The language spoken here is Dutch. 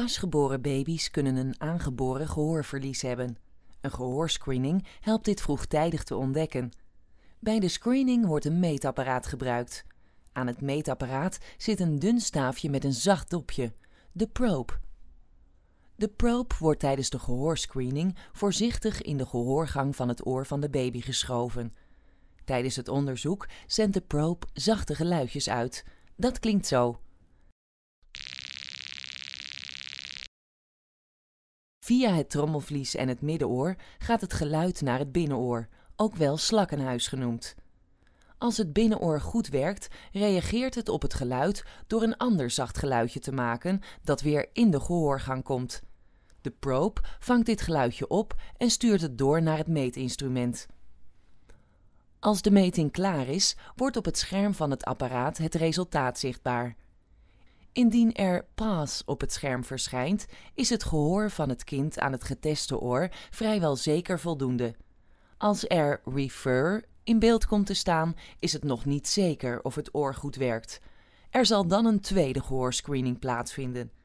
Pasgeboren baby's kunnen een aangeboren gehoorverlies hebben. Een gehoorscreening helpt dit vroegtijdig te ontdekken. Bij de screening wordt een meetapparaat gebruikt. Aan het meetapparaat zit een dun staafje met een zacht dopje, de probe. De probe wordt tijdens de gehoorscreening voorzichtig in de gehoorgang van het oor van de baby geschoven. Tijdens het onderzoek zendt de probe zachte geluidjes uit. Dat klinkt zo. Via het trommelvlies en het middenoor gaat het geluid naar het binnenoor, ook wel slakkenhuis genoemd. Als het binnenoor goed werkt, reageert het op het geluid door een ander zacht geluidje te maken dat weer in de gehoorgang komt. De probe vangt dit geluidje op en stuurt het door naar het meetinstrument. Als de meting klaar is, wordt op het scherm van het apparaat het resultaat zichtbaar. Indien er PAS op het scherm verschijnt, is het gehoor van het kind aan het geteste oor vrijwel zeker voldoende. Als er REFER in beeld komt te staan, is het nog niet zeker of het oor goed werkt. Er zal dan een tweede gehoorscreening plaatsvinden.